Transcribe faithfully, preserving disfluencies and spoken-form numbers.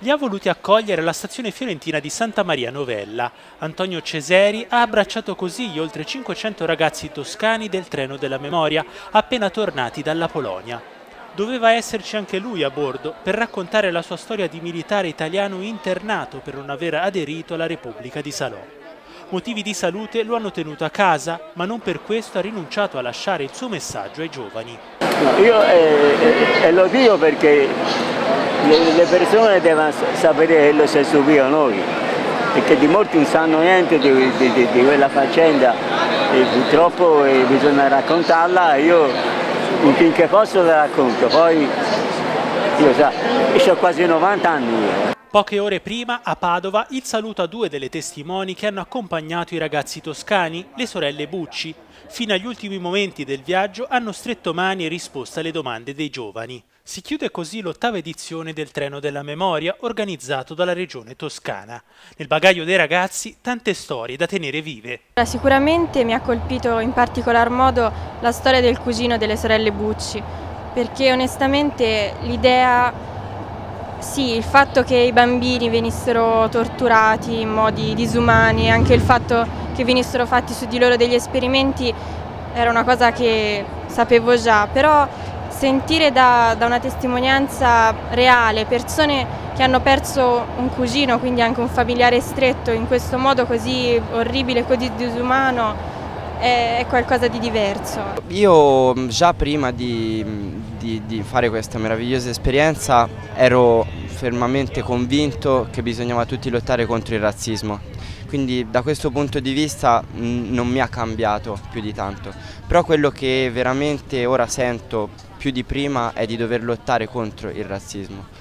Li ha voluti accogliere alla stazione fiorentina di Santa Maria Novella. Antonio Ceseri ha abbracciato così gli oltre cinquecento ragazzi toscani del Treno della Memoria, appena tornati dalla Polonia. Doveva esserci anche lui a bordo per raccontare la sua storia di militare italiano internato per non aver aderito alla Repubblica di Salò. Motivi di salute lo hanno tenuto a casa, ma non per questo ha rinunciato a lasciare il suo messaggio ai giovani. Io eh, eh, lo dico perché le persone devono sapere quello che subito noi, perché di molti non sanno niente di, di, di, di quella faccenda e purtroppo bisogna raccontarla. Io finché posso la racconto, poi io, sa, io ho quasi novanta anni. Poche ore prima, a Padova, il saluto a due delle testimoni che hanno accompagnato i ragazzi toscani, le sorelle Bucci. Fino agli ultimi momenti del viaggio hanno stretto mani e risposto alle domande dei giovani. Si chiude così l'ottava edizione del Treno della Memoria, organizzato dalla Regione Toscana. Nel bagaglio dei ragazzi, tante storie da tenere vive. Sicuramente mi ha colpito in particolar modo la storia del cugino delle sorelle Bucci, perché onestamente l'idea... Sì, il fatto che i bambini venissero torturati in modi disumani e anche il fatto che venissero fatti su di loro degli esperimenti era una cosa che sapevo già, però sentire da, da una testimonianza reale persone che hanno perso un cugino, quindi anche un familiare stretto, in questo modo così orribile, così disumano, è, è qualcosa di diverso. Io già prima di... Di, di fare questa meravigliosa esperienza ero fermamente convinto che bisognava tutti lottare contro il razzismo, quindi da questo punto di vista mh, non mi ha cambiato più di tanto, però quello che veramente ora sento più di prima è di dover lottare contro il razzismo.